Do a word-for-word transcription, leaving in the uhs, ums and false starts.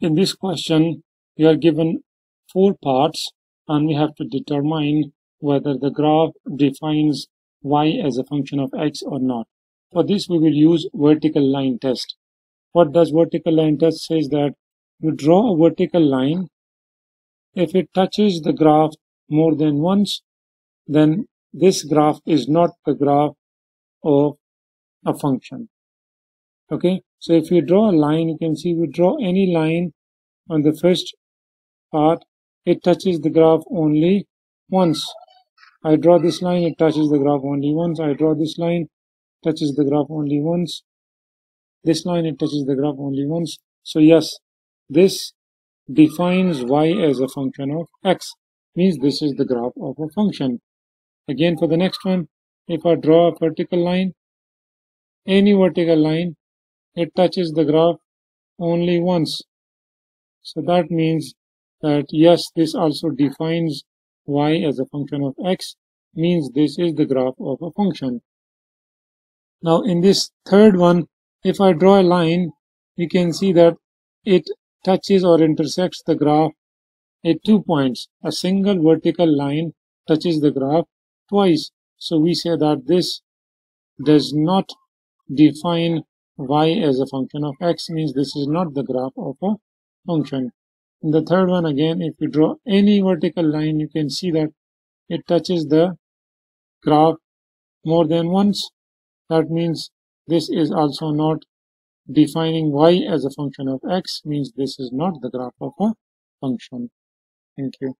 In this question, we are given four parts and we have to determine whether the graph defines y as a function of x or not. For this, we will use vertical line test. What does vertical line test say is that you draw a vertical line. If it touches the graph more than once, then this graph is not the graph of a function. Okay, so if you draw a line, you can see we draw any line on the first part, it touches the graph only once. I draw this line, it touches the graph only once. I draw this line, touches the graph only once. This line, it touches the graph only once. So yes, this defines y as a function of x. Means this is the graph of a function. Again, for the next one, if I draw a vertical line, any vertical line, it touches the graph only once. So that means that yes, this also defines y as a function of x, means this is the graph of a function. Now in this third one, if I draw a line, you can see that it touches or intersects the graph at two points. A single vertical line touches the graph twice. So we say that this does not define y as a function of x, means this is not the graph of a function. In the third one, again, if you draw any vertical line, you can see that it touches the graph more than once. That means this is also not defining y as a function of x, means this is not the graph of a function. Thank you.